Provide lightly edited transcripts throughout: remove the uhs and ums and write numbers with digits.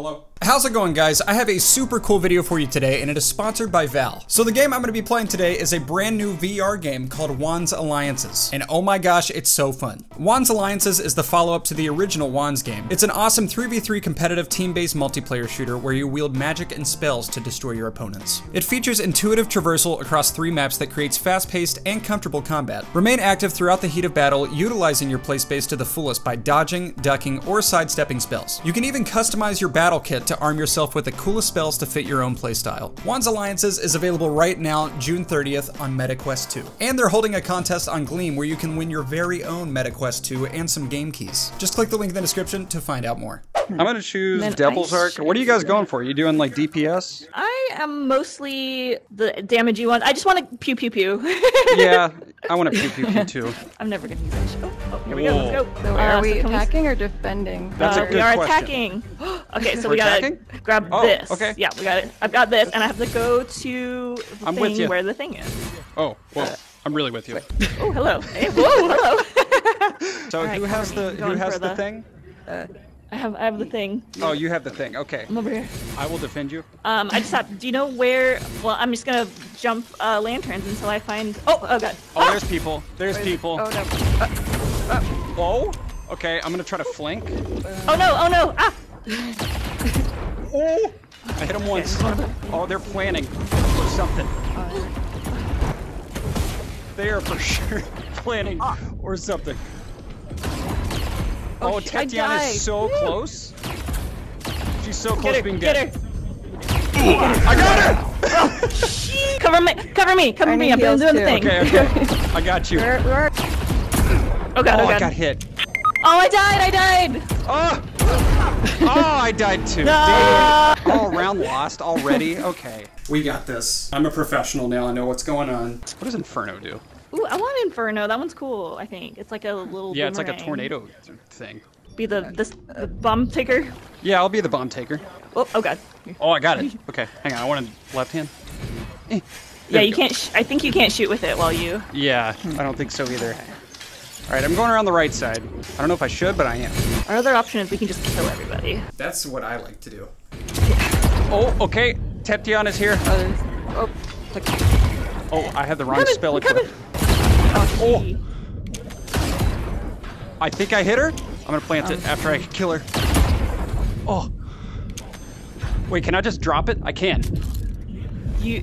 Hello. How's it going, guys? I have a super cool video for you today, and it is sponsored by VAL. So the game I'm going to be playing today is a brand new VR game called Wands Alliances, and oh my gosh, it's so fun. Wands Alliances is the follow-up to the original Wands game. It's an awesome 3v3 competitive team-based multiplayer shooter where you wield magic and spells to destroy your opponents. It features intuitive traversal across 3 maps that creates fast-paced and comfortable combat. Remain active throughout the heat of battle, utilizing your play space to the fullest by dodging, ducking, or sidestepping spells. You can even customize your battle kit to arm yourself with the coolest spells to fit your own playstyle. Wands Alliances is available right now, June 30th on MetaQuest 2. And they're holding a contest on Gleam where you can win your very own MetaQuest 2 and some game keys. Just click the link in the description to find out more. I'm gonna choose Devil's Arc. What are you guys going for? You doing like DPS? I am mostly the damagey one. I just want to pew pew pew. Yeah, I want to pew pew pew too. I'm never gonna use that. Oh, here we go. Let's go. So are we attacking or defending? That's a good question. We are attacking. Okay, so we gotta grab this. Okay. Yeah, we got it. I've got this, and I have to go to the thing where the thing is. Oh, well, I'm really with you. Oh, hello. Hey, whoa, hello. So right, who has the thing? I have the thing. Oh, you have the thing. Okay. I'm over here. I will defend you. I just have. Do you know where? Well, I'm just gonna jump lanterns until I find. Oh god. Oh, there's people. There's people. Oh no. Oh. Okay, I'm gonna try to flank. Oh no! Oh no! Ah! Oh! I hit him once. Oh, they're planning for something. They are for sure planning or something. Oh, Tatiana is so close. She's so close to being dead. I got her! Oh, cover me. I'm doing the thing. Okay. I got you. Where? Oh, God, oh, I got hit. Oh, I died. Oh, I died too. No. Dude. All round lost already. Okay. We got this. I'm a professional now. I know what's going on. What does Inferno do? Ooh, I want Inferno. That one's cool, I think. It's like a little boomerang. It's like a tornado thing. Be the bomb taker? Yeah, I'll be the bomb taker. Oh god. Oh, I got it. Okay, hang on. I want a left hand. Yeah, you can't... I think you can't shoot with it while you... Yeah, I don't think so either. Alright, I'm going around the right side. I don't know if I should, but I am. Our other option is we can just kill everybody. That's what I like to do. Oh, okay. Teption is here. Oh, I had the wrong spell equipped. Oh. I think I hit her. I'm gonna plant it after I kill her. Oh. Wait, can I just drop it? I can. You.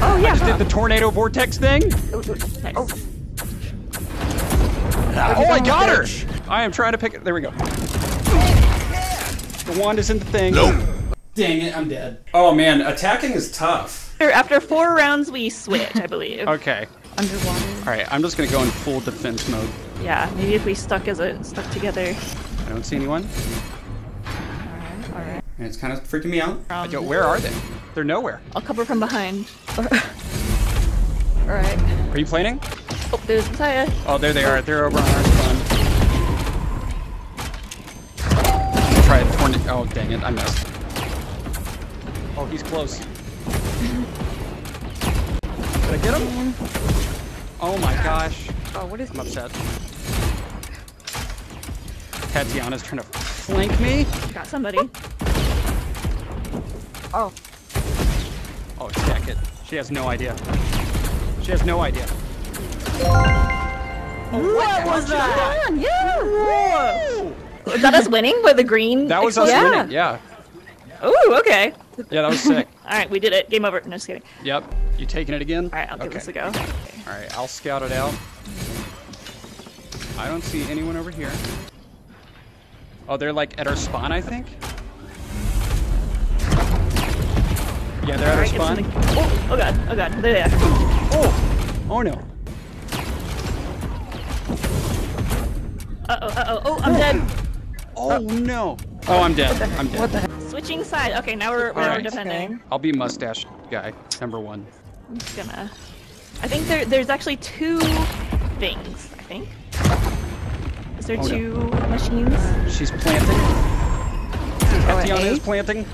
Oh yeah. I just did the tornado vortex thing. Nice. Oh. Oh, I got her. I am trying to pick it. There we go. The wand is in the thing. Nope. Dang it, I'm dead. Oh man, attacking is tough. After 4 rounds, we switch, I believe. Okay. Underwater. All right, I'm just gonna go in full defense mode. Yeah, maybe if we stuck together. I don't see anyone. All right. And it's kind of freaking me out. Where are they? They're nowhere. I'll cover from behind. All right. Are you planning? Oh, there's Messiah. Oh, there they are. They're over on our spawn. Try it. Oh, dang it! I missed. Oh, he's close. Did I get him? Oh my gosh. Oh, what is he? I'm upset. Tatiana's trying to flank me. Got somebody. Oh. Oh, check it. She has no idea. Oh, what was that? Yeah. Was that us winning with the green? That was us winning, yeah. Ooh, okay. Yeah, that was sick. All right, we did it. Game over. No, just kidding. Yep. You taking it again? All right, I'll give this a go. Okay. All right, I'll scout it out. I don't see anyone over here. Oh, they're like at our spawn, I think? Yeah, they're at our spawn. Oh, God. There they are. Oh, no. Oh, I'm dead. Oh, no. Oh, I'm dead. What the heck? Switching side. Okay, now we're defending. Okay. I'll be mustache guy, number one. I'm just gonna... I think there's actually 2 things, I think. Is there 2 machines? She's planting. Tatiana is planting.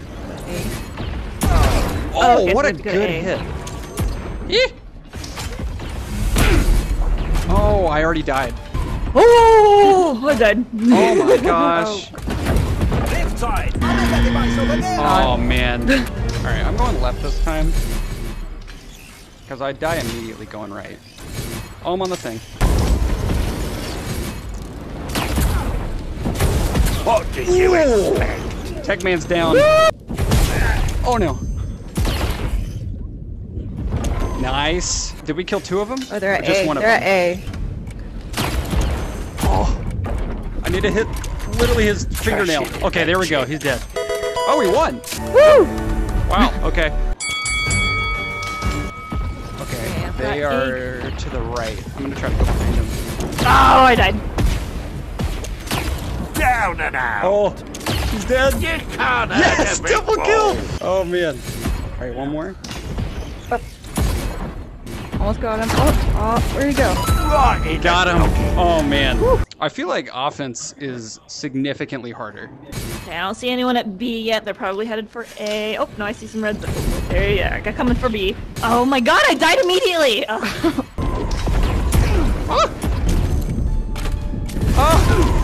Oh, what a good hit. Eeh. Oh, I already died. Oh, I died. Oh my gosh. outside. Oh man. Alright, I'm going left this time. Because I die immediately going right. Oh, I'm on the thing. What do you expect? Techman's down. Oh no. Nice. Did we kill two of them? Oh, they're at just A. One they're of at them? A. Oh. I need to hit literally his fingernail. Okay, there we go. He's dead. Oh, we won. Woo! Wow. Okay. Okay. They are to the right. I'm going to try to go behind them. Oh, I died. Down and out. Oh, he's dead. You can't yes, double kill. Oh, man. All right, one more. Almost got him. Oh, oh, where'd he go? He got him. Oh, man. Woo. I feel like offense is significantly harder. Okay, I don't see anyone at B yet. They're probably headed for A. Oh, no, I see some reds. There you are. Got coming for B. Oh, my God. I died immediately. Oh. Oh. Oh.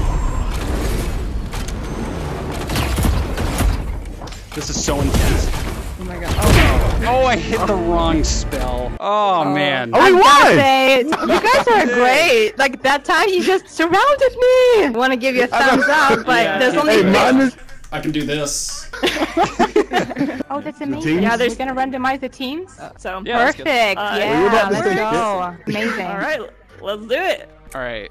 This is so intense. Oh my god. Oh, oh I hit the wrong spell. Oh, man. Oh, we won! Say, you guys are great. Like, that time you just surrounded me. I want to give you a thumbs up, but yeah. There's only... Hey, I can do this. Oh, that's amazing. The yeah, they're going to randomize the teams. So yeah, perfect. Yeah, let's go. Amazing. All right, let's do it. All right.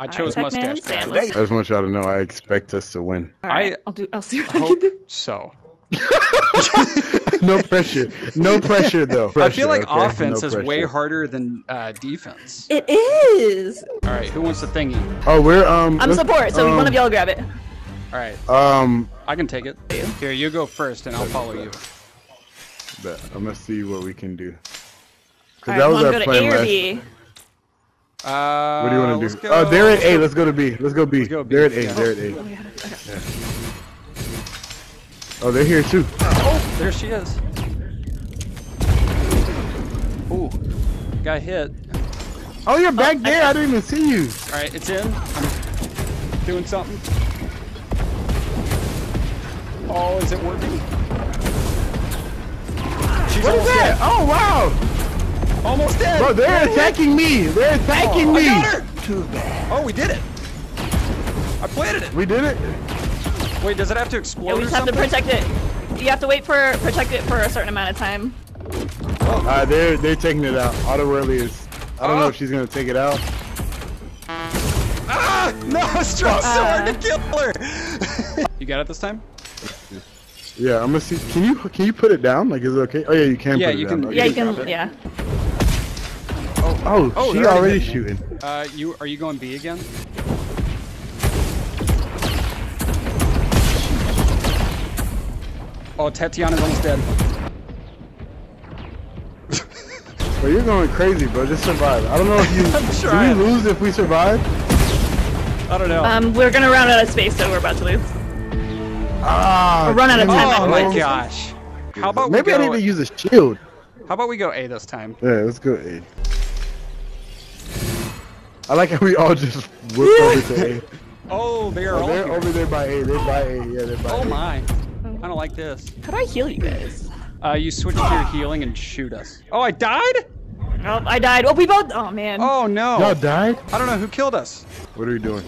I chose Mustache Palace. As much as I don't know, I expect us to win. All right, I'll see what I can do. So... No pressure. No pressure, though. Pressure, I feel like okay? Offense is way harder than defense. It is. All right, who wants the thingy? Oh, we're I'm support, so one of y'all grab it. All right. I can take it. Here, you go first, and I'll follow you. Bet. I'm gonna see what we can do. Cause right, that was our plan last time. What do you want to do? Oh, they're at A. Let's go to B. Let's go B. Let's go B. They're at A. Yeah. They're at A. Oh, yeah. Okay. Oh, they're here too. Oh, there she is. Ooh, got hit. Oh, you're back there. I didn't even see you. All right, it's in. I'm doing something. Oh, is it working? She's what is that? Dead. Oh, wow. Almost dead. Bro, they're attacking me. They're attacking me. I got her. Too bad. Oh, we did it. I planted it. We did it. Wait, does it have to explode? Yeah, we just have to protect it. You have to wait for protect it for a certain amount of time. Oh. They're taking it out. Otter really is. I don't know if she's gonna take it out. Ah! No, I was trying so hard to kill her. You got it this time? Yeah, I'm gonna see. Can you put it down? Like, is it okay? Oh yeah, you can. Yeah, put it down. Okay, yeah, you can. Yeah. Oh, oh, she's already shooting. Are you going B again? Oh, Tatiana's almost dead. Well, you're going crazy, bro. Just survive. I don't know if you... I'm do we lose if we survive? I don't know. We're going to run out of space, so we're about to lose. Ah, run out of time. Oh, my gosh. How about maybe I need to use a shield. How about we go A this time? Yeah, let's go A. I like how we all just whip over to A. Oh, they are all they're here. Over there by A. They're by A. Yeah, they're by A. Oh, my. I don't like this. How do I heal you guys? You switch to your healing and shoot us. Oh, I died? Oh, I died. Oh, we both. Oh, man. Oh, no. Y'all died? I don't know who killed us. What are we doing?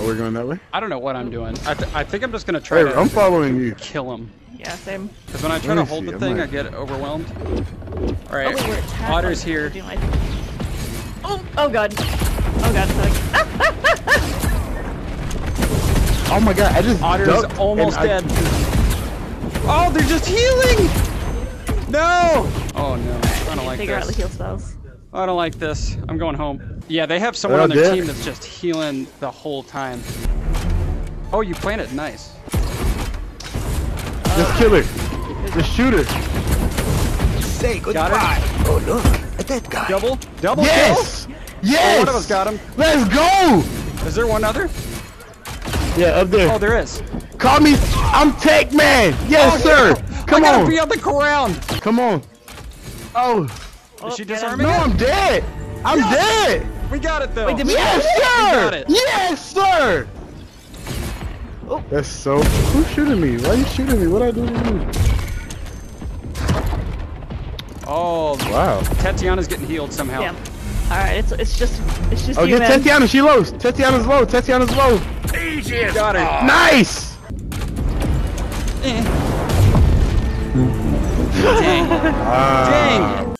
Are we going that way? I don't know what I'm doing. I think I'm just going to try to. I'm following you. Kill him. Yeah, same. Because when I try to hold the thing, I get overwhelmed. All right. Oh, Otter's here. Oh, oh, God. Oh, God. Ah, ah, ah, ah. Oh, my God. I just. Otter's almost dead. Oh, they're just healing! No! Oh no, I don't like this. Figure out the heal spells. I don't like this. I'm going home. Yeah, they have someone on their team that's just healing the whole time. Oh, you planted. Nice. Just kill her. Just shoot her. Say goodbye. Oh look, at that guy. Double? Double kill? Yes! Oh, one of us got him. Let's go! Is there one other? Yeah, up there. Oh, there is. Call me. I'm Techman. Yes, sir. No. Come on. I gotta be on the ground. Come on. Oh. Is she disarming? No, I'm dead. I'm dead. We got it though. Wait, yes, sir. Yes, sir. Oh. That's so. Who's shooting me? Why are you shooting me? What I do to you? Oh wow. Tatiana's getting healed somehow. Yeah. All right. It's just. Oh, get Tatiana. She lows. Tatiana's low. Tatiana's low. Easy. Got it. Oh. Nice. Dang. Dang.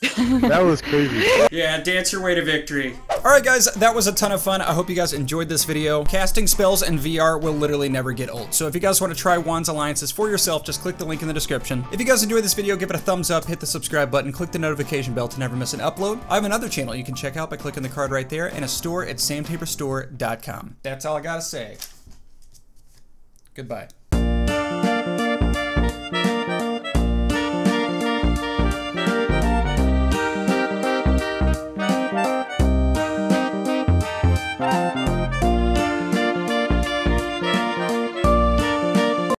That was crazy. Yeah, dance your way to victory. Alright guys, that was a ton of fun. I hope you guys enjoyed this video. Casting spells in VR will literally never get old. So if you guys want to try Wands Alliances for yourself, just click the link in the description. If you guys enjoyed this video, give it a thumbs up, hit the subscribe button, click the notification bell to never miss an upload. I have another channel you can check out by clicking the card right there and a store at samtaborstore.com. That's all I gotta say. Goodbye.